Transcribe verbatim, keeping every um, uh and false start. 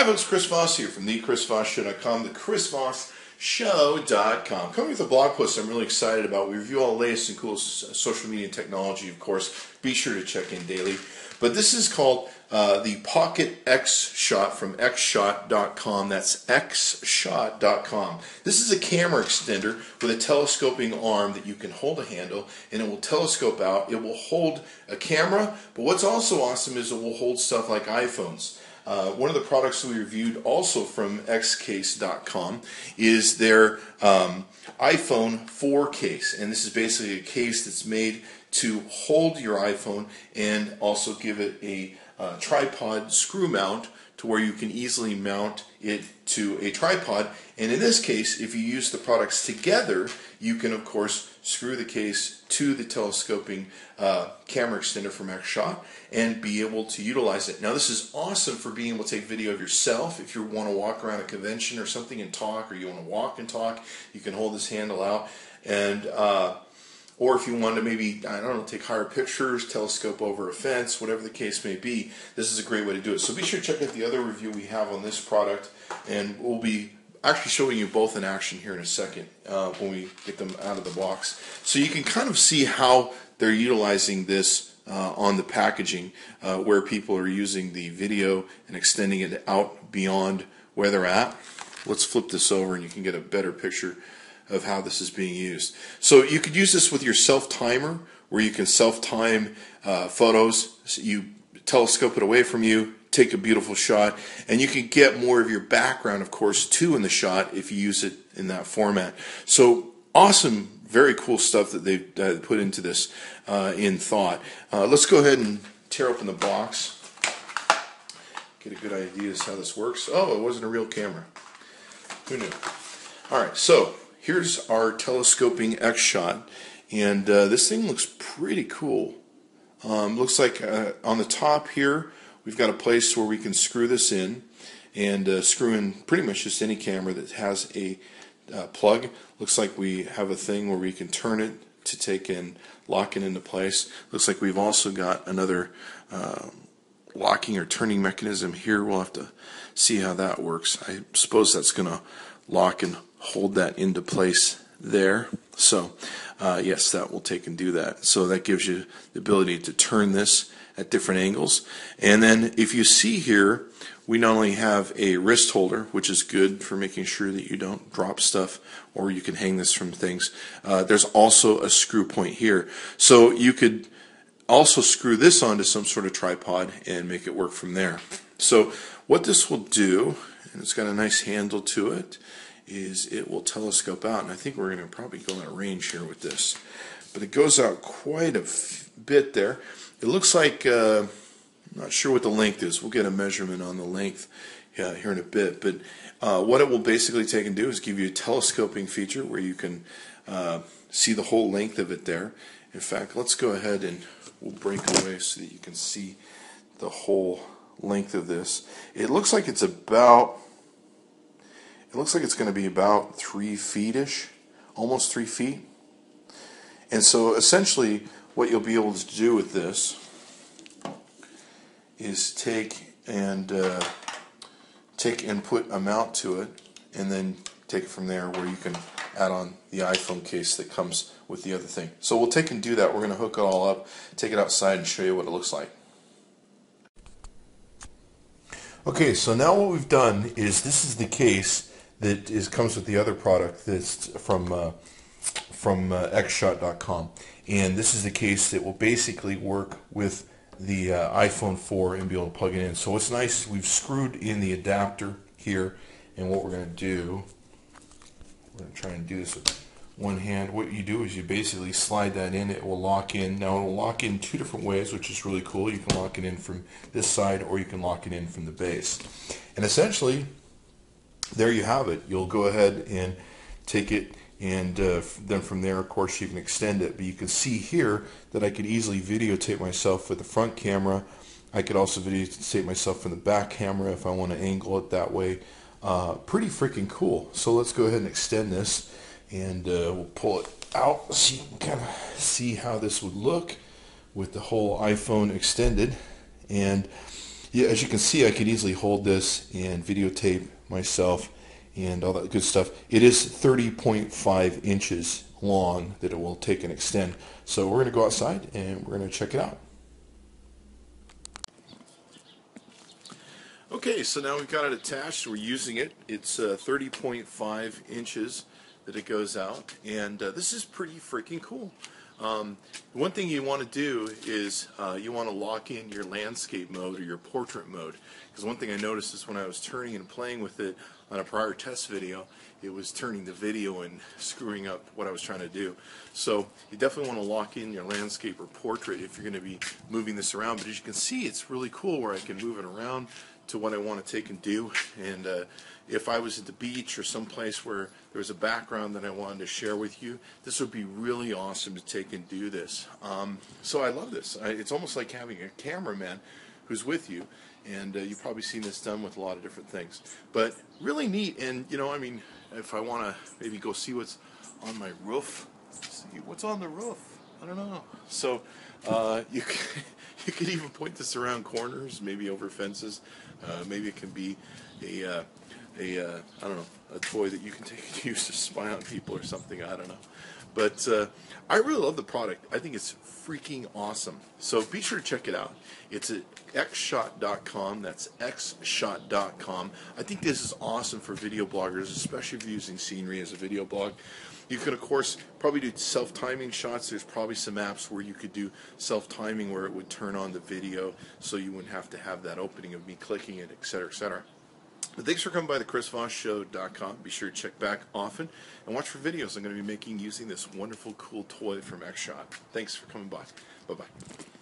Hi folks, Chris Voss here from the chris voss show dot com, the chris voss show dot com. Coming with a blog post I'm really excited about. We review all the latest and coolest social media technology, of course. Be sure to check in daily. But this is called uh, the Pocket X Shot from x shot dot com. That's x shot dot com. This is a camera extender with a telescoping arm that you can hold a handle, and it will telescope out. It will hold a camera, but what's also awesome is it will hold stuff like iPhones. Uh, one of the products we reviewed also from X case dot com is their um, iPhone four case. And this is basically a case that's made to hold your iPhone and also give it a uh, tripod screw mount to where you can easily mount it to a tripod. And in this case, if you use the products together, you can, of course, screw the case to the telescoping uh, camera extender from XShot and be able to utilize it. Now this is awesome for being able to take video of yourself. If you want to walk around a convention or something and talk, or you want to walk and talk, you can hold this handle out. And uh, or if you want to maybe, I don't know, take higher pictures, telescope over a fence, whatever the case may be, this is a great way to do it. So be sure to check out the other review we have on this product, and we'll be actually showing you both in action here in a second uh, when we get them out of the box. So you can kind of see how they're utilizing this uh, on the packaging, uh, where people are using the video and extending it out beyond where they're at. Let's flip this over and you can get a better picture of how this is being used. So you could use this with your self-timer, where you can self-time uh, photos. So you telescope it away from you, take a beautiful shot, and you can get more of your background, of course, too, in the shot if you use it in that format. So awesome, very cool stuff that they've uh, put into this uh, in thought. Uh, let's go ahead and tear open the box. Get a good idea as to how this works. Oh, it wasn't a real camera. Who knew? All right, so here's our telescoping XShot, and uh, this thing looks pretty cool. Um, looks like uh, on the top here, we've got a place where we can screw this in, and uh, screw in pretty much just any camera that has a uh, plug. Looks like we have a thing where we can turn it to take and lock it into place. Looks like we've also got another uh, locking or turning mechanism here. We'll have to see how that works. I suppose that's going to lock and hold that into place there. So uh, yes, that will take and do that. So that gives you the ability to turn this at different angles. And then if you see here, we not only have a wrist holder, which is good for making sure that you don't drop stuff, or you can hang this from things. Uh, there's also a screw point here. So you could also screw this onto some sort of tripod and make it work from there. So what this will do, and it's got a nice handle to it, is it will telescope out, and I think we're going to probably go out of range here with this. But it goes out quite a bit there. It looks like, uh, I'm not sure what the length is. We'll get a measurement on the length uh, here in a bit. But uh, what it will basically take and do is give you a telescoping feature where you can uh, see the whole length of it there. In fact, let's go ahead and we'll break away so that you can see the whole length of this. It looks like it's about, it looks like it's going to be about three feet-ish, almost three feet. And so essentially what you'll be able to do with this is take and uh, take and put a mount to it, and then take it from there where you can add on the iPhone case that comes with the other thing. So we'll take and do that. We're going to hook it all up, take it outside, and show you what it looks like. Okay, so now what we've done is, this is the case that is comes with the other product that's from uh, from uh, x shot dot com, and this is the case that will basically work with the uh, iPhone four and be able to plug it in. So what's nice is we've screwed in the adapter here, and what we're going to do, we're going to try and do this with one hand. What you do is you basically slide that in. It will lock in. Now it will lock in two different ways, which is really cool. You can lock it in from this side, or you can lock it in from the base. And essentially, there you have it. You'll go ahead and take it, and uh, then from there, of course, you can extend it. But you can see here that I could easily videotape myself with the front camera. I could also videotape myself from the back camera if I want to angle it that way. Uh, pretty freaking cool. So let's go ahead and extend this, and uh, we'll pull it out so you can kind of see how this would look with the whole iPhone extended. And yeah, as you can see, I could easily hold this and videotape myself and all that good stuff. It is thirty point five inches long that it will take and extend. So we're going to go outside and we're going to check it out. Okay, so now we've got it attached. We're using it. It's uh, thirty point five inches that it goes out, and uh, this is pretty freaking cool. Um, one thing you want to do is uh, you want to lock in your landscape mode or your portrait mode, because one thing I noticed is when I was turning and playing with it on a prior test video, it was turning the video and screwing up what I was trying to do. So you definitely want to lock in your landscape or portrait if you're going to be moving this around. But as you can see, it's really cool where I can move it around to what I want to take and do. And uh, if I was at the beach or someplace where there was a background that I wanted to share with you, this would be really awesome to take and do this. Um, so I love this. I, it's almost like having a cameraman who's with you, and uh, you've probably seen this done with a lot of different things. But really neat, and you know, I mean, if I want to maybe go see what's on my roof, see what's on the roof, I don't know. So uh, you can, you could even point this around corners, maybe over fences. Uh, maybe it can be a, uh, a uh, I don't know, a toy that you can take and use to spy on people or something. I don't know. But uh, I really love the product. I think it's freaking awesome. So be sure to check it out. It's at x shot dot com. That's x shot dot com. I think this is awesome for video bloggers, especially if you're using scenery as a video blog. You could, of course, probably do self-timing shots. There's probably some apps where you could do self-timing where it would turn on the video so you wouldn't have to have that opening of me clicking it, et cetera, et cetera. But thanks for coming by the chris voss show dot com. Be sure to check back often and watch for videos I'm going to be making using this wonderful, cool toy from XShot. Thanks for coming by. Bye-bye.